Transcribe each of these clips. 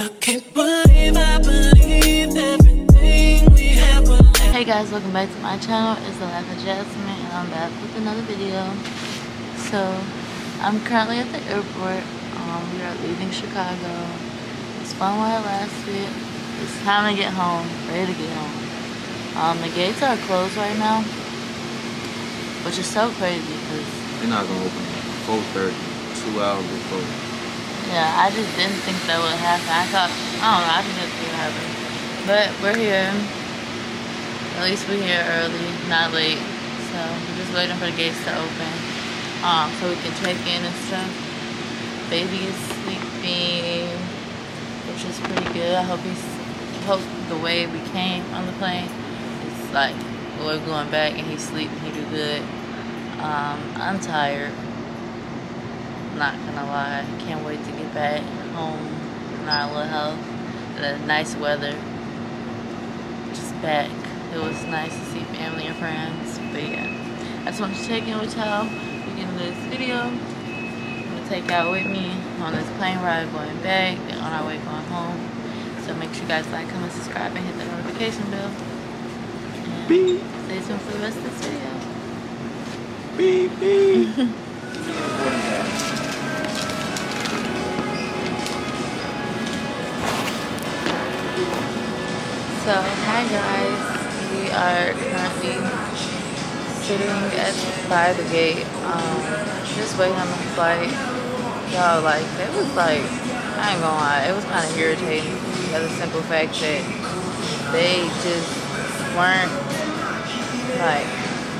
Hey guys, welcome back to my channel. It's the Life of Jazmin and I'm back with another video. So I'm currently at the airport. We are leaving Chicago. It's fun while it lasted. It's time to get home. Ready to get home. The gates are closed right now, which is so crazy because they're not gonna open at 4:30, 2 hours before. Yeah, I just didn't think that would happen. I thought, I don't know, I think it would happen. But we're here. At least we're here early, not late. So we're just waiting for the gates to open so we can check in and stuff. Baby is sleeping, which is pretty good. I hope the way we came on the plane is like, we're going back and he's sleeping, he do good. I'm tired. Not gonna lie, can't wait to get back home in our little house. The nice weather, just back. It was nice to see family and friends. But yeah, I just want to check in with y'all. Beginning of this video, I'm gonna take y'all with me on this plane ride going back, then on our way going home. So make sure you guys like, comment, subscribe, and hit the notification bell. And beep. Stay tuned for the rest of this video. Beep beep. So, hi guys, we are currently sitting by the gate, just waiting on the flight. Y'all, like, it was like, I ain't gonna lie, it was kind of irritating for the simple fact that they just weren't, like,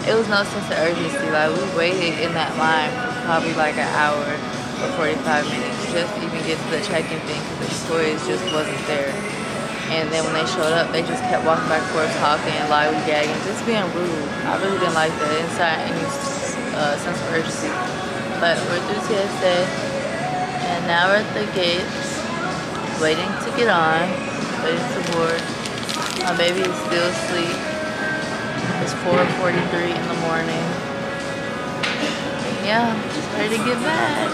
it was no sense of urgency. Like, we waited in that line for probably like an hour or 45 minutes just to even get to the check-in thing because the toys just wasn't there. And then when they showed up, they just kept walking back and forth, talking, lollygagging, just being rude. I really didn't like that. It didn't sound any sense of urgency. But we're through TSA, and now we're at the gates, waiting to get on, waiting to board. My baby is still asleep. It's 4:43 in the morning. Yeah, just ready to get back.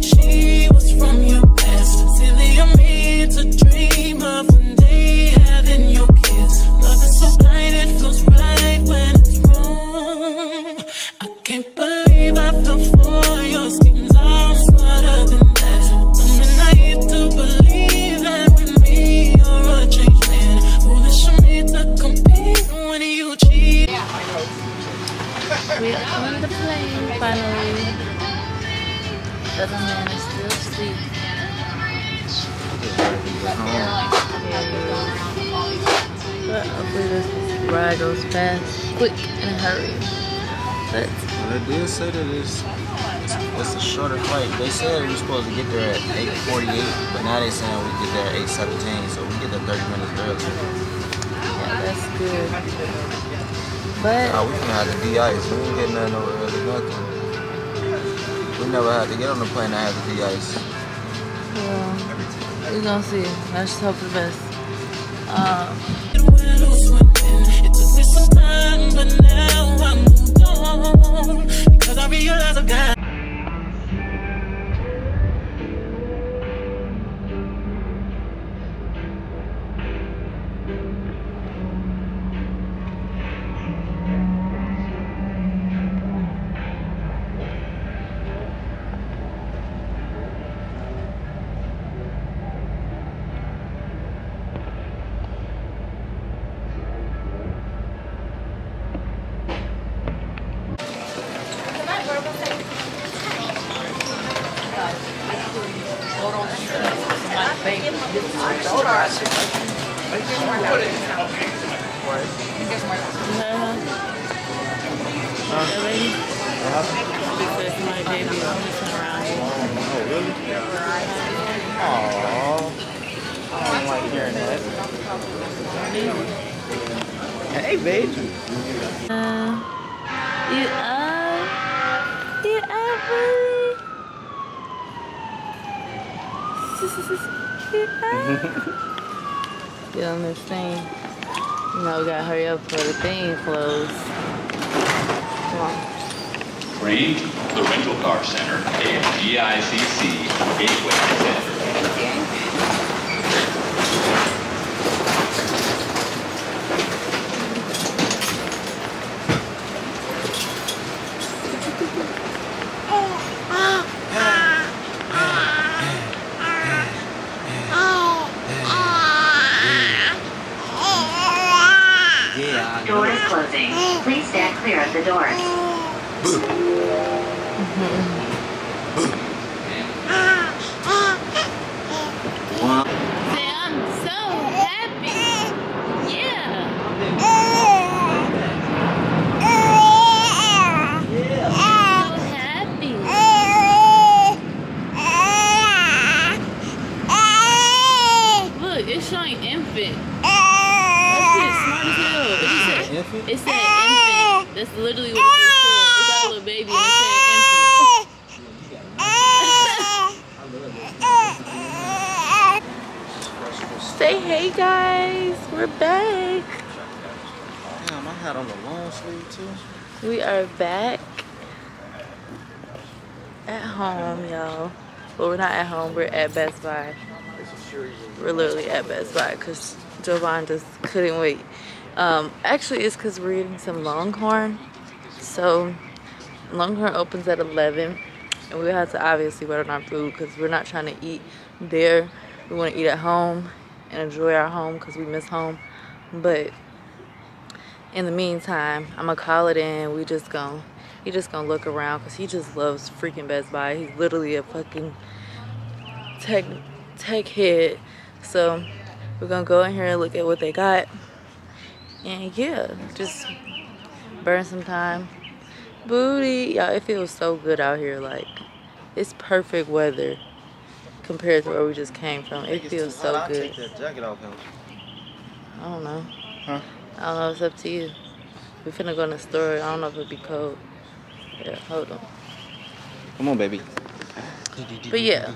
She was from your past, silly of me to dream of one day having your kiss. Love is so blind, it feels right when it's wrong. I can't believe I fell for your schemes. I'm smarter than that. Something I hate to believe that with me you're a changed man. Foolish of me to compete when you cheat. We are on the plane finally. The other man is still asleep. But hopefully this ride goes fast, quick, and hurry. But well, they did say that it's a shorter flight. They said we were supposed to get there at 8:48, but now they're saying we get there at 8:17, so we get there 30 minutes early. Yeah, that's good. But we can have the de-ice. We ain't getting nothing over early, nothing. We never had to get on the plane. I had to de-ice. Well, we're gonna see. Let's just hope for the best. It took me some time, but now I'm gone because I realize I've got. Hey, baby. You up? Get on this thing. You know, we gotta hurry up before the thing closes. Come on. free the rental car center, a GICC gateway center. Doors closing. Please stand clear of the doors. I'm so happy. Yeah. So happy. Look, it's showing infant. Infant? It said infant. That's literally what it said. It got a little baby and it said infant. Say hey guys, we're back. Damn, I had on the long sleeve too. We are back at home, y'all. Well, we're not at home, we're at Best Buy. We're literally at Best Buy because Jovan just couldn't wait. Actually, it's because we're eating some Longhorn. So, Longhorn opens at 11. And we have to obviously wait on our food because we're not trying to eat there. We want to eat at home and enjoy our home because we miss home. But in the meantime, I'm going to call it in. He just gonna look around because he just loves freaking Best Buy. He's literally a fucking tech head. So, we're going to go in here and look at what they got. And yeah, just burn some time. Booty. Y'all, it feels so good out here. Like, it's perfect weather compared to where we just came from. It feels so good. Take that jacket off, I don't know. Huh? I don't know. It's up to you. We're finna go in the store. I don't know if it'll be cold. Yeah, hold on. Come on, baby. But yeah,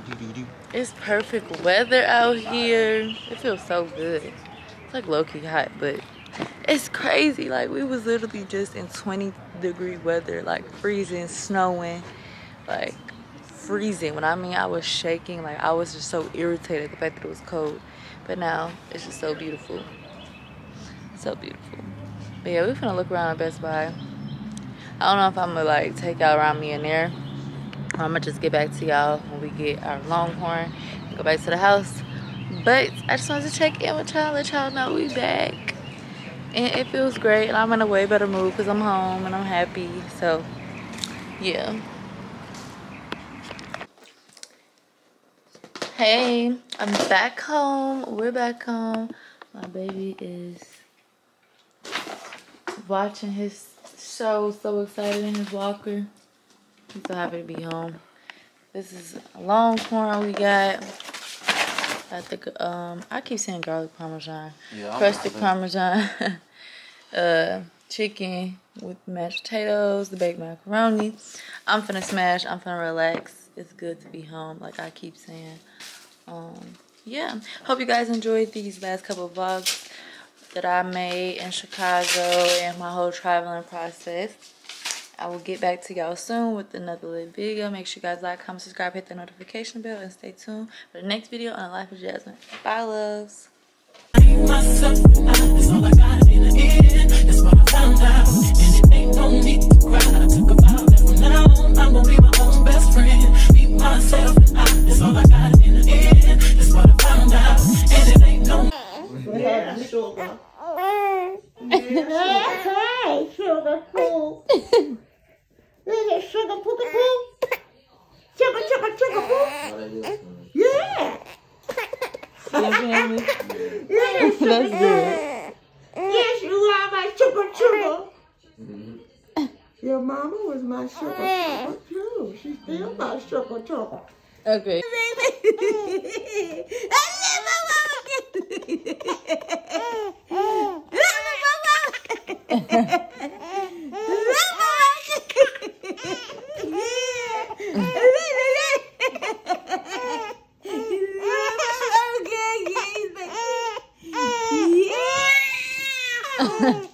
it's perfect weather out here. It feels so good. It's like low-key hot, but it's crazy. Like, we was literally just in 20-degree weather, like freezing, snowing, like freezing. When I mean, I was shaking. Like, I was just so irritated the fact that it was cold. But now it's just so beautiful, so beautiful. But yeah, we're gonna look around at Best Buy. I don't know if I'm gonna like take y'all around me in there. I'm gonna just get back to y'all when we get our Longhorn and go back to the house. But I just wanted to check in with y'all, let y'all know we back. And it feels great, and I'm in a way better mood because I'm home and I'm happy. So, yeah. Hey, I'm back home. We're back home. My baby is watching his show, so excited in his walker. He's so happy to be home. This is a Longhorn we got. I think I keep saying garlic parmesan, yeah, crusted parmesan, chicken with mashed potatoes, the baked macaroni. I'm finna smash. I'm finna relax. It's good to be home, like I keep saying. Yeah, hope you guys enjoyed these last couple of vlogs that I made in Chicago and my whole traveling process. I will get back to y'all soon with another little video. Make sure you guys like, comment, subscribe, hit the notification bell, and stay tuned for the next video on Life of Jazmin. Bye, loves. Your mama was my sugar too. She's still my sugar too. Okay. Okay.